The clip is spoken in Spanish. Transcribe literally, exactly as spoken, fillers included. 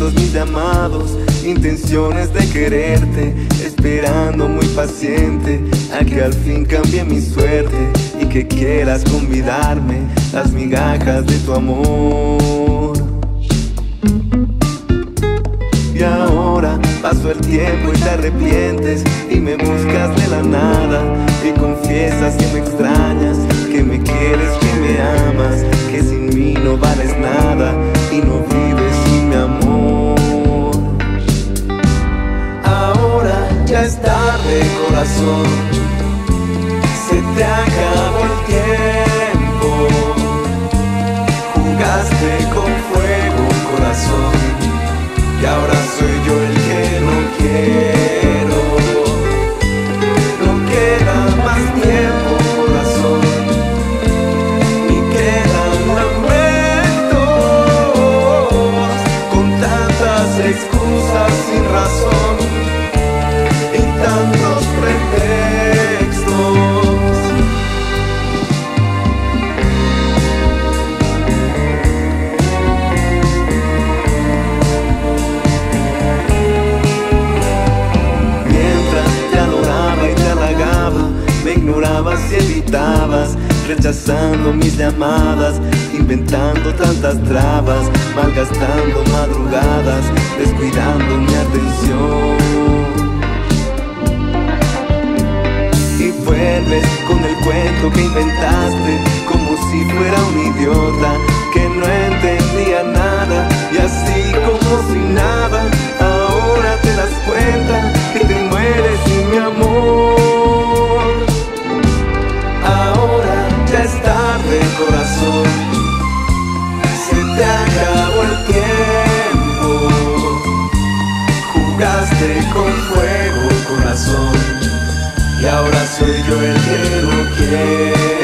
sentimientos, mis llamados, intenciones de quererte, esperando muy paciente a que al fin cambie mi suerte y que quieras convidarme las migajas de tu amor. Y ahora pasó el tiempo y te arrepientes y me buscas de la nada y confiesas que me extrañas, que me quieres, que me amas, que sin mí no vales nada y no vives sin mi amor. Ahora ya es tarde, corazón, se te acabó el tiempo. Jugaste con fuego, corazón, y ahora soy yo el que no quiero. No queda más tiempo, corazón, ni quedan momentos, con tantas excusas sin razón y tantos pretextos. Ignorabas y evitabas, rechazando mis llamadas, inventando tantas trabas, malgastando madrugadas, descuidando mi atención. Y vuelves con el cuento que inventaste, como si fuera un idiota que no entendía nada, y así como si nada, ahora te das cuenta que te mueres sin mi amor. Ahora ya es tarde, corazón, se te acabó el tiempo. Jugaste con fuego, corazón, y ahora soy yo el que no quiere.